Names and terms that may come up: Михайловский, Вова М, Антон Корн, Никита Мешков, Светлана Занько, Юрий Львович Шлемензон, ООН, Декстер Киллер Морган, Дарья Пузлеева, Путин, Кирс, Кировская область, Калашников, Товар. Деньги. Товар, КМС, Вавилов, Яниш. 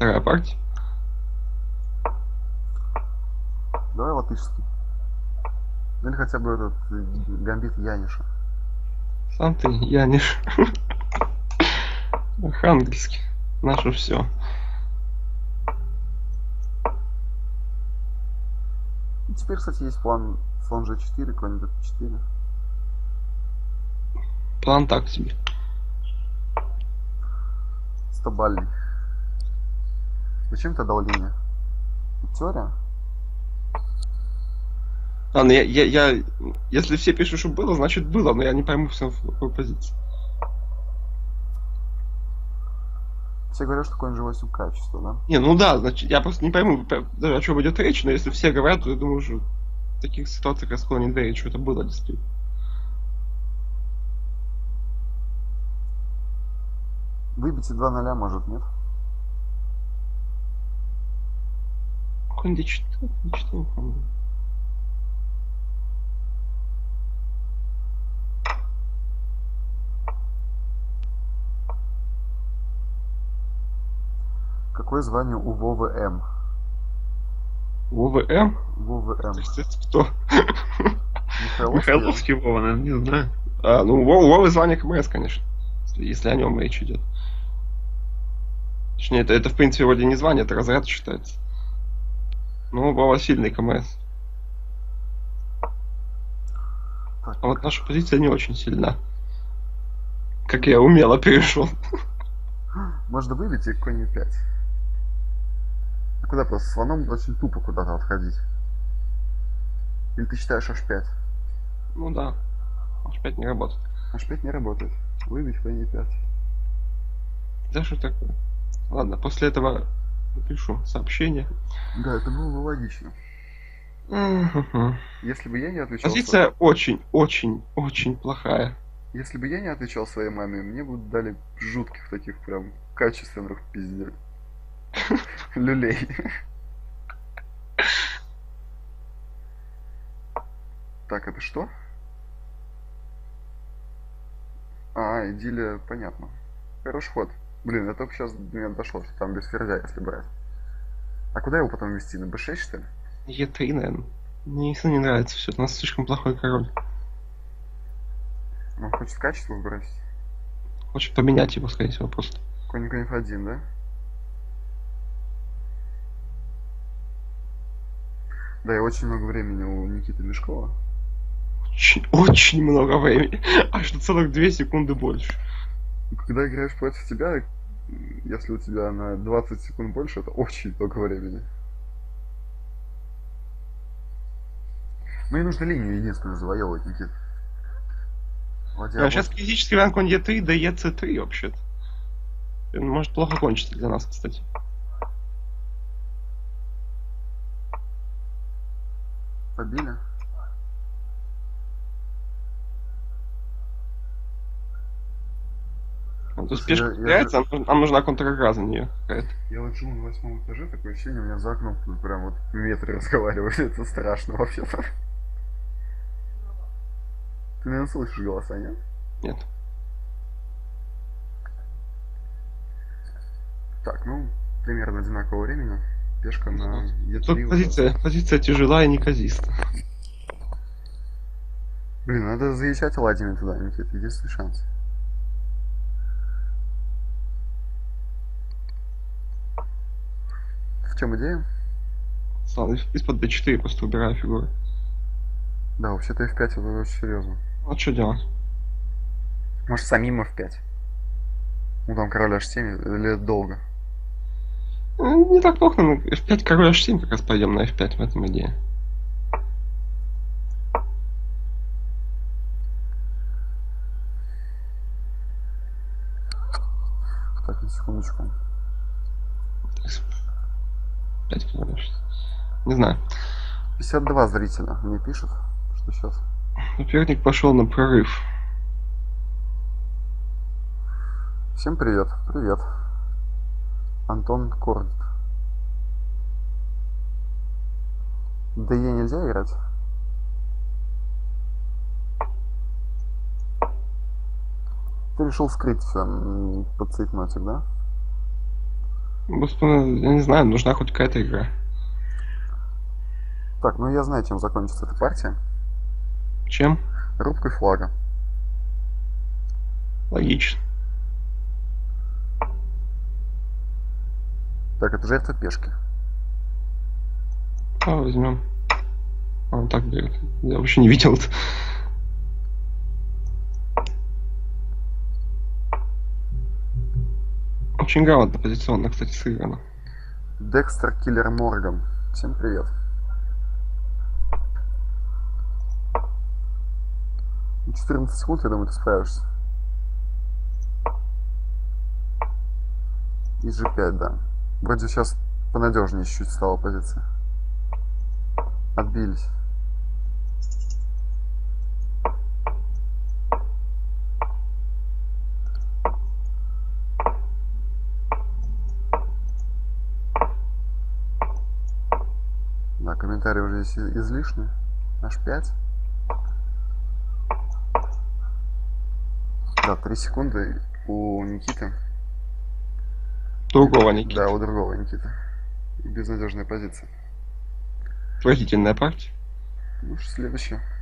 Вторая партия. Давай латышский. Ну или хотя бы этот гамбит Яниша. Сам ты Яниш. Архангельский. Наше все. И теперь, кстати, есть план слон g4, конь d4. План так себе. Стобальник. Зачем тогда линия? Теория? А, ну я... Если все пишут, что было, значит было, но я не пойму всем в какой позиции. Все говорят, что конь g8 качество, да? Не, ну да, значит, я просто не пойму, даже о чем идет речь, но если все говорят, то я думаю, что в таких ситуациях я склонен не доверить, что это было действительно. Выбить 2 0, может, нет? Конь d4, d4, по-моему. Какое звание у Вовы М? Вовы М? Вовы М. Кто? Михайловский Вова, наверное, не знаю. А, ну, у Вовы звание КМС, конечно. Если о нем речь идет. Точнее, это в принципе вроде не звание, это разряд считается. Ну, Вова сильный КМС. Так. А вот наша позиция не очень сильна. Как я умело перешел. Можно выбить и конь 5. Куда просто слоном очень тупо куда-то отходить. Или ты считаешь h5? Ну да. h5 не работает. h5 не работает. Выбить конь 5. Да что такое? Ладно, после этого напишу сообщение. Да, это было бы логично. Если бы я не отвечал... Позиция очень-очень-очень плохая. Если бы я не отвечал своей маме, мне бы дали жутких таких прям качественных пиздец. Люлей. Так, это что? А, идиллия, понятно. Хороший ход. Блин, я только сейчас до меня дошло, что там без ферзя, если брать. А куда его потом вести? На b6, что ли? Е3, наверное. Мне не нравится все, у нас слишком плохой король. Он хочет качество бросить? Хочет поменять его, скорее всего, просто. Конь f1, да? Да, и очень много времени у Никиты Мешкова. Очень много времени. Аж на целых 2 секунды больше. Когда играешь против тебя, если у тебя на 20 секунд больше, это очень много времени. Ну и нужно линию единственную завоевывать, Никита. А сейчас критический вариант конь Е3 до ЕЦ3 вообще-то. Может плохо кончится для нас, кстати. Побили. Вот успешно теряется, нам нужна контр-игра за нее. Я вот живу на 8-м этаже, такое ощущение, у меня за окном тут прям вот в метре разговаривают, это страшно вообще-то. Ты, наверное, слышишь голоса, нет? Нет. Так, ну, примерно одинакового времени. Пешка на Е3. Позиция тяжела и неказиста. Блин, надо заезжать ладьями туда, Никита. Единственный шанс. В чем идея? Слава, из-под d4 просто убираю фигуры. Да, вообще-то f5 это очень серьезно. А что делать? Может, самим f5? Ну там король h7 или долго? Не так плохо, но f5 король h7 как раз пойдем на f5 в этом идее. Так, на секундочку. 5 король h7. Не знаю. 52 зрителя мне пишут. Сейчас. Соперник пошел на прорыв. Всем привет. Привет. Антон Корн. Да ей нельзя играть. Ты решил скрыть все под цветной, да? Господи, я не знаю, нужна хоть какая-то игра. Так, ну я знаю, чем закончится эта партия. Чем? Рубкой флага. Логично. Так, это жертва пешки. А, возьмем. А, он так бьет. Я вообще не видел это. Очень грамотно позиционно, кстати, сыграно. Декстер Киллер Морган. Всем привет. На 14 секунд, я думаю, ты справишься. И G5, да. Вроде сейчас понадежнее чуть стала позиция. Отбились. Да, комментарии уже здесь излишни. H5. Да, 3 секунды у Никиты. Другого Никиты. Да, у другого Никиты. Безнадежная позиция. Отвратительная партия. Ну, следующая.